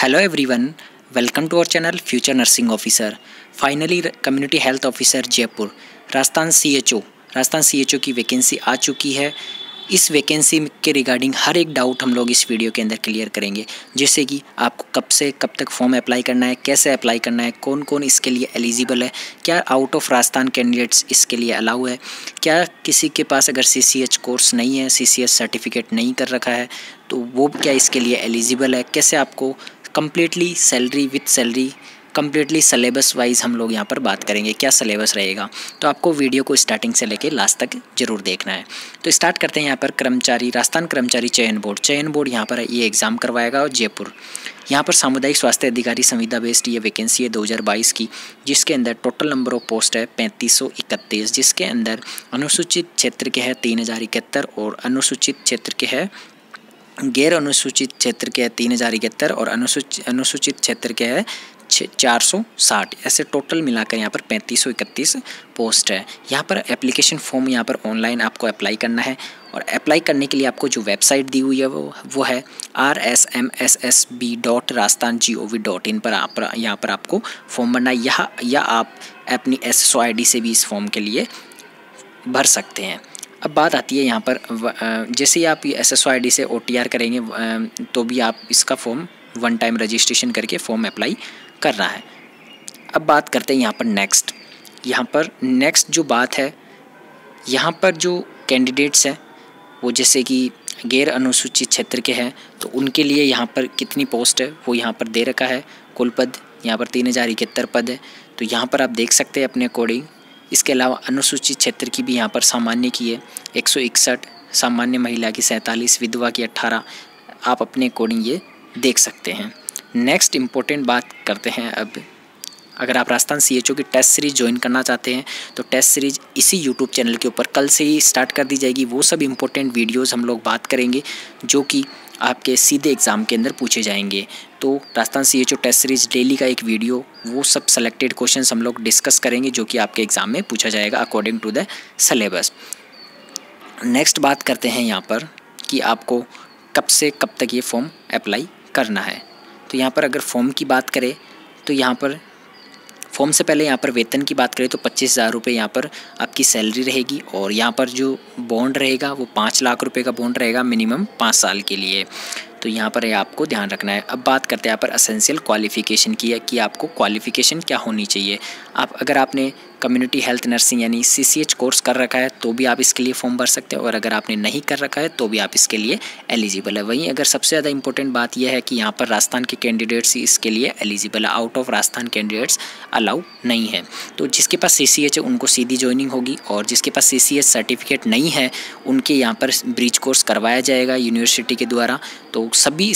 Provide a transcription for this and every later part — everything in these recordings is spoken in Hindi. Hello everyone, welcome to our channel future nursing officer. Finally community health officer Jaipur Rajasthan CHO की वैकेंसी आ चुकी है। इस वैकेंसी के रिगार्डिंग हर एक डाउट हम लोग इस वीडियो के अंदर क्लियर करेंगे, जैसे कि आपको कब से कब तक फॉर्म अप्लाई करना है, कैसे अप्लाई करना है, कौन कौन इसके लिए एलिजिबल है, क्या आउट ऑफ राजस्थान कैंडिडेट्स इसके लिए अलाउ है, क्या किसी के पास अगर CCH कोर्स नहीं है, CCH सर्टिफिकेट नहीं कर रखा है तो वो क्या इसके लिए एलिजिबल है, कैसे आपको completely salary with salary completely syllabus wise हम लोग यहाँ पर बात करेंगे, क्या सिलेबस रहेगा। तो आपको वीडियो को स्टार्टिंग से लेके लास्ट तक जरूर देखना है। तो स्टार्ट करते हैं। यहाँ पर राजस्थान कर्मचारी चयन बोर्ड यहाँ पर ये एग्ज़ाम करवाएगा और जयपुर यहाँ पर सामुदायिक स्वास्थ्य अधिकारी संविदा बेस्ड ये वैकेंसी है 2022 की, जिसके अंदर टोटल नंबर ऑफ पोस्ट है 3531, जिसके अंदर अनुसूचित क्षेत्र के है 3071 और अनुसूचित क्षेत्र के है गैर अनुसूचित क्षेत्र के है 3071 और अनुसूचित क्षेत्र के है 460। ऐसे टोटल मिलाकर यहाँ पर 3531 पोस्ट है। यहाँ पर एप्लीकेशन फॉर्म यहाँ पर ऑनलाइन आपको अप्लाई करना है और अप्लाई करने के लिए आपको जो वेबसाइट दी हुई है वो है rsmssb.rajasthan.gov.in पर यहाँ पर आपको फॉर्म भरना है। यहाँ या आप अपनी SSO ID से भी इस फॉर्म के लिए भर सकते हैं। अब बात आती है यहाँ पर जैसे ही आप SSO ID से OTR करेंगे तो भी आप इसका फॉर्म वन टाइम रजिस्ट्रेशन करके फॉर्म अप्लाई करना है। अब बात करते हैं यहाँ पर नेक्स्ट जो बात है, यहाँ पर जो कैंडिडेट्स हैं वो जैसे कि गैर अनुसूचित क्षेत्र के हैं तो उनके लिए यहाँ पर कितनी पोस्ट है वो यहाँ पर दे रखा है। कुल पद यहाँ पर 3071 पद है, तो यहाँ पर आप देख सकते हैं अपने अकॉर्डिंग। इसके अलावा अनुसूचित क्षेत्र की भी यहाँ पर सामान्य की है 161, सामान्य महिला की 47, विधवा की 18, आप अपने अकॉर्डिंग ये देख सकते हैं। नेक्स्ट इम्पोर्टेंट बात करते हैं। अब अगर आप राजस्थान CHO की टेस्ट सीरीज़ ज्वाइन करना चाहते हैं तो टेस्ट सीरीज़ इसी यूट्यूब चैनल के ऊपर कल से ही स्टार्ट कर दी जाएगी। वो सब इम्पोर्टेंट वीडियोस हम लोग बात करेंगे जो कि आपके सीधे एग्ज़ाम के अंदर पूछे जाएंगे। तो Rajasthan CHO test series daily का एक वीडियो, वो सब सेलेक्टेड क्वेश्चन हम लोग डिस्कस करेंगे जो कि आपके एग्ज़ाम में पूछा जाएगा according to the syllabus. Next बात करते हैं यहाँ पर कि आपको कब से कब तक ये फॉर्म अप्लाई करना है। तो यहाँ पर अगर फॉर्म की बात करें तो यहाँ पर फॉर्म से पहले यहाँ पर वेतन की बात करें तो 25,000 रुपये यहाँ पर आपकी सैलरी रहेगी और यहाँ पर जो बॉन्ड रहेगा वो 5 लाख रुपये का बॉन्ड रहेगा मिनिमम 5 साल के लिए। तो यहाँ पर आपको ध्यान रखना है। अब बात करते हैं यहाँ पर एसेंशियल क्वालिफ़िकेशन की है कि आपको क्वालिफ़िकेशन क्या होनी चाहिए। आप अगर आपने कम्युनिटी हेल्थ नर्सिंग यानी CCH कोर्स कर रखा है तो भी आप इसके लिए फॉर्म भर सकते हैं और अगर आपने नहीं कर रखा है तो भी आप इसके लिए एलिजिबल है। वहीं अगर सबसे ज़्यादा इंपॉर्टेंट बात यह है कि यहाँ पर राजस्थान के कैंडिडेट्स ही इसके लिए एलिजिबल है, out of Rajasthan candidates allow नहीं है। तो जिसके पास CCH है उनको सीधी ज्वाइनिंग होगी और जिसके पास CCH सर्टिफिकेट नहीं है उनके यहाँ पर ब्रिज कोर्स करवाया जाएगा यूनिवर्सिटी के द्वारा। तो सभी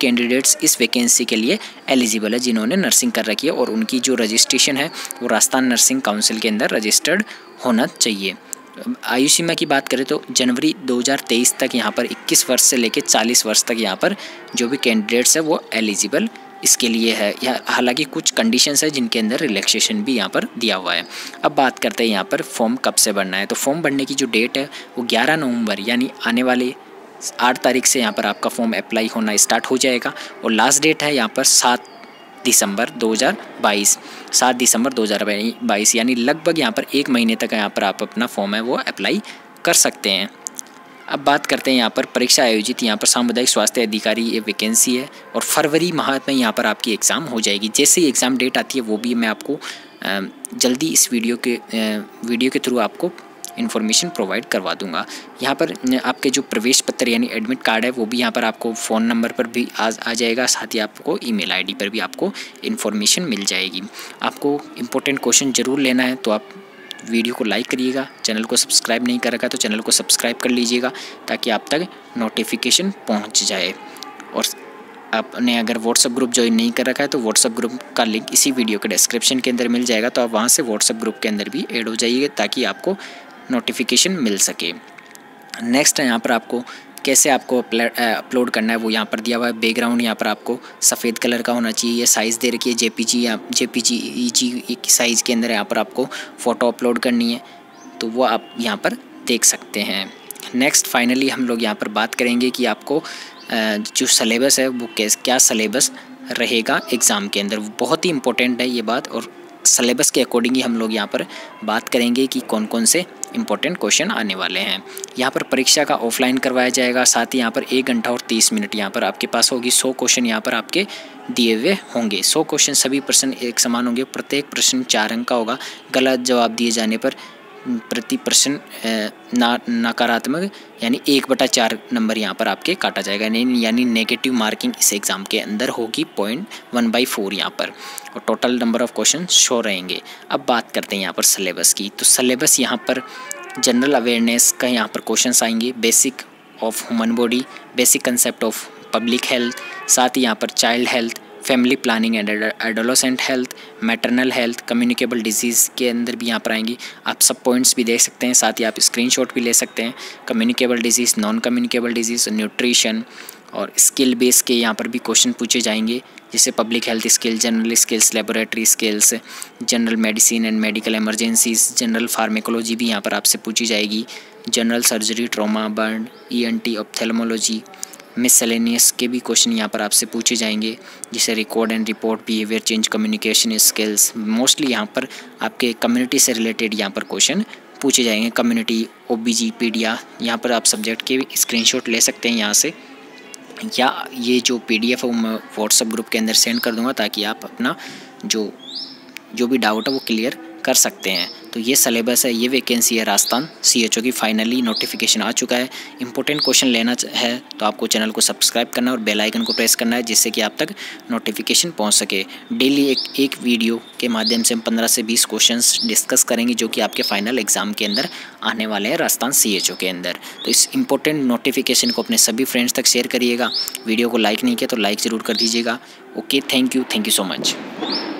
कैंडिडेट्स इस वैकेंसी के लिए एलिजिबल है जिन्होंने नर्सिंग कर रखी है और उनकी जो रजिस्ट्रेशन है वो राजस्थान नर्सिंग काउंसिल के अंदर रजिस्टर्ड होना चाहिए। आयु सीमा की बात करें तो जनवरी 2023 तक यहाँ पर 21 वर्ष से लेकर 40 वर्ष तक यहाँ पर जो भी कैंडिडेट्स है वो एलिजिबल इसके लिए है। हालांकि कुछ कंडीशंस है जिनके अंदर रिलैक्सेशन भी यहाँ पर दिया हुआ है। अब बात करते हैं यहाँ पर फॉर्म कब से भरना है। तो फॉर्म भरने की जो डेट है वो 11 नवंबर यानी आने वाले 8 तारीख से यहाँ पर आपका फॉर्म अप्लाई होना स्टार्ट हो जाएगा और लास्ट डेट है यहाँ पर 7 दिसंबर 2022 यानी लगभग यहाँ पर 1 महीने तक यहाँ पर आप अपना फॉर्म है वो अप्लाई कर सकते हैं। अब बात करते हैं यहाँ पर परीक्षा आयोजित यहाँ पर सामुदायिक स्वास्थ्य अधिकारी ये वैकेंसी है और फरवरी माह में यहाँ पर आपकी एग्ज़ाम हो जाएगी। जैसे ही एग्ज़ाम डेट आती है वो भी मैं आपको जल्दी इस वीडियो के थ्रू आपको इन्फॉर्मेशन प्रोवाइड करवा दूंगा। यहाँ पर आपके जो प्रवेश पत्र यानी एडमिट कार्ड है वो भी यहाँ पर आपको फ़ोन नंबर पर भी आ जाएगा, साथ ही आपको ईमेल आईडी पर भी आपको इन्फॉर्मेशन मिल जाएगी। आपको इम्पोर्टेंट क्वेश्चन ज़रूर लेना है तो आप वीडियो को लाइक करिएगा। चैनल को सब्सक्राइब नहीं कर रखा है तो चैनल को सब्सक्राइब कर लीजिएगा ताकि आप तक नोटिफिकेशन पहुँच जाए। और आपने अगर व्हाट्सअप ग्रुप ज्वाइन नहीं कर रखा है तो व्हाट्सअप ग्रुप का लिंक इसी वीडियो के डिस्क्रिप्शन के अंदर मिल जाएगा, तो आप वहाँ से व्हाट्सअप ग्रुप के अंदर भी ऐड हो जाइए ताकि आपको नोटिफिकेशन मिल सके। नेक्स्ट है यहाँ पर आपको कैसे आपको अपलोड करना है वो यहाँ पर दिया हुआ है। बैकग्राउंड यहाँ पर आपको सफ़ेद कलर का होना चाहिए, साइज़ दे रखी है JPG या JPG साइज़ के अंदर यहाँ पर आपको फ़ोटो अपलोड करनी है, तो वो आप यहाँ पर देख सकते हैं। नेक्स्ट फाइनली हम लोग यहाँ पर बात करेंगे कि आपको जो सलेबस है वो क्या सलेबस रहेगा एग्ज़ाम के अंदर, वो बहुत ही इम्पोर्टेंट है ये बात। और सलेबस के अकॉर्डिंग ही हम लोग यहाँ पर बात करेंगे कि कौन कौन से इम्पोर्टेंट क्वेश्चन आने वाले हैं। यहाँ पर परीक्षा का ऑफलाइन करवाया जाएगा, साथ ही यहाँ पर 1 घंटा और 30 मिनट यहाँ पर आपके पास होगी। 100 क्वेश्चन यहाँ पर आपके दिए हुए होंगे। 100 क्वेश्चन, सभी प्रश्न एक समान होंगे, प्रत्येक प्रश्न 4 अंक का होगा। गलत जवाब दिए जाने पर प्रति प्रश्न नकारात्मक यानी 1/4 नंबर यहाँ पर आपके काटा जाएगा, यानी नेगेटिव मार्किंग इस एग्ज़ाम के अंदर होगी 0.1/4 यहाँ पर। और टोटल नंबर ऑफ क्वेश्चन 100 रहेंगे। अब बात करते हैं यहाँ पर सलेबस की। तो सलेबस यहाँ पर जनरल अवेयरनेस का यहाँ पर क्वेश्चन आएंगे, basic of human body, basic concept of public health, साथ ही यहाँ पर child health, family planning and adolescent health, maternal health, communicable disease के अंदर भी यहाँ पर आएंगी। आप सब पॉइंट्स भी देख सकते हैं, साथ ही आप स्क्रीनशॉट भी ले सकते हैं। Communicable disease, non communicable disease, nutrition और स्किल बेस के यहाँ पर भी क्वेश्चन पूछे जाएंगे, जैसे public health skill, general skills, laboratory skills, general medicine and medical emergencies, general pharmacology भी यहाँ पर आपसे पूछी जाएगी, general surgery, trauma, burn, ENT, ophthalmology, miscellaneous के भी क्वेश्चन यहाँ पर आपसे पूछे जाएंगे, जैसे record and report, behaviour change, communication skills. Mostly यहाँ पर आपके कम्युनिटी से रिलेटेड यहाँ पर क्वेश्चन पूछे जाएंगे, कम्युनिटी, OBG, PDA। यहाँ पर आप सब्जेक्ट के स्क्रीनशॉट ले सकते हैं यहाँ से, या ये जो PDF है वो मैं व्हाट्सएप ग्रुप के अंदर सेंड कर दूँगा, ताकि आप अपना जो भी डाउट है वो क्लियर कर सकते हैं। तो ये सलेबस है, ये वैकेंसी है राजस्थान CHO की। फाइनली नोटिफिकेशन आ चुका है। इंपॉर्टेंट क्वेश्चन लेना है तो आपको चैनल को सब्सक्राइब करना है और बेल आइकन को प्रेस करना है, जिससे कि आप तक नोटिफिकेशन पहुंच सके। डेली एक वीडियो के माध्यम से हम 15 से 20 क्वेश्चंस डिस्कस करेंगे, जो कि आपके फाइनल एग्ज़ाम के अंदर आने वाले हैं राजस्थान CHO के अंदर। तो इस इंपॉर्टेंट नोटिफिकेशन को अपने सभी फ्रेंड्स तक शेयर करिएगा। वीडियो को लाइक नहीं किया तो लाइक ज़रूर कर दीजिएगा। Okay, thank you so much.